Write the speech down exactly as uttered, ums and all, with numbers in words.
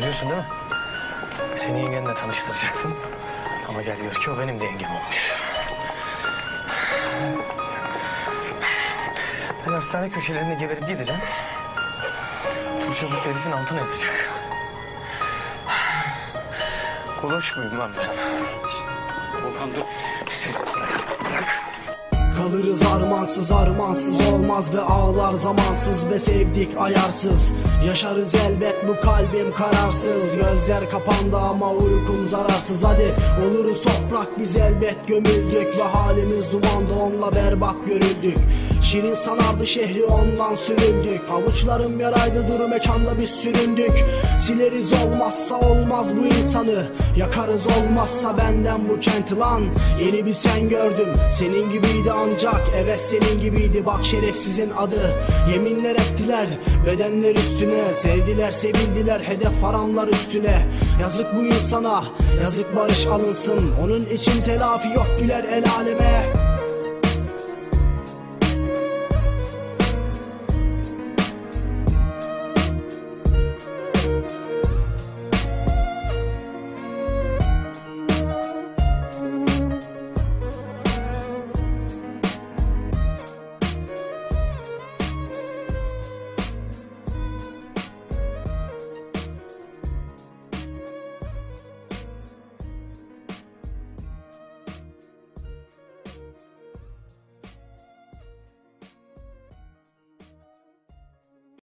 Görüyorsun değil mi? Seni yengenle tanıştıracaktım. Ama geliyor ki o benim de yengem olmuş. Ben hastane köşelerine geberip gideceğim. Turşa bu herifin altına yatacak. Koloş muyum lan ben? Volkan dur. Kalırız armansız, armansız olmaz ve ağlar zamansız ve sevdik ayarsız. Yaşarız elbet bu kalbim kararsız. Gözler kapandı ama uykum zararsız. Hadi oluruz toprak biz elbet gömüldük ve halimiz dumanda onunla berbat görüldük. Şirin sanardı şehri ondan süründük. Havuçlarım yaraydı duru mekanda biz süründük. Sileriz olmazsa olmaz bu insanı, yakarız olmazsa benden bu kenti lan. Yeni bir sen gördüm, senin gibiydi ancak. Evet senin gibiydi bak şerefsizin adı. Yeminler ettiler bedenler üstüne. Sevdiler sevildiler hedef haramlar üstüne. Yazık bu insana, yazık barış alınsın. Onun için telafi yok güler el aleme.